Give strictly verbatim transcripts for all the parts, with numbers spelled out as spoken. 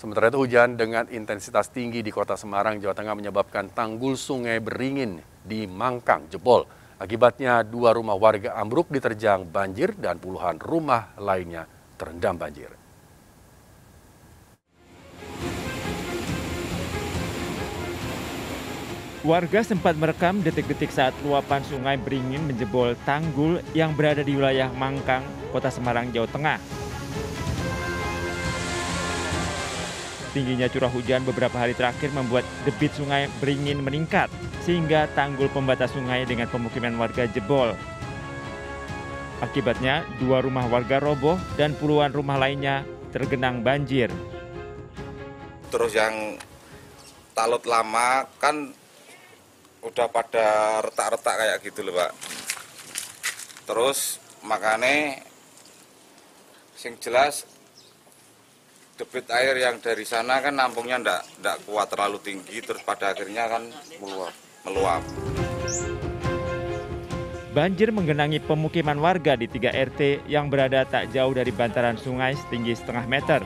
Sementara itu hujan dengan intensitas tinggi di kota Semarang, Jawa Tengah menyebabkan tanggul sungai Beringin di Mangkang jebol. Akibatnya dua rumah warga ambruk diterjang banjir dan puluhan rumah lainnya terendam banjir. Warga sempat merekam detik-detik saat luapan sungai Beringin menjebol tanggul yang berada di wilayah Mangkang, kota Semarang, Jawa Tengah. Tingginya curah hujan beberapa hari terakhir membuat debit sungai Beringin meningkat, sehingga tanggul pembatas sungai dengan pemukiman warga jebol. Akibatnya, dua rumah warga roboh dan puluhan rumah lainnya tergenang banjir. Terus yang talut lama kan udah pada retak-retak kayak gitu loh, Pak. Terus makanya sing jelas debit air yang dari sana kan nampungnya enggak, enggak kuat, terlalu tinggi, terus pada akhirnya kan meluap, meluap. Banjir menggenangi pemukiman warga di tiga R T yang berada tak jauh dari bantaran sungai setinggi setengah meter.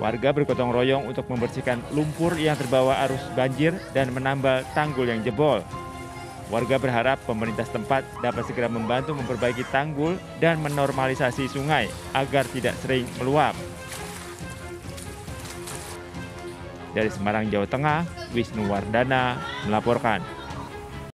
Warga bergotong royong untuk membersihkan lumpur yang terbawa arus banjir dan menambal tanggul yang jebol. Warga berharap pemerintah setempat dapat segera membantu memperbaiki tanggul dan menormalisasi sungai agar tidak sering meluap. Dari Semarang, Jawa Tengah, Wisnu Wardana melaporkan.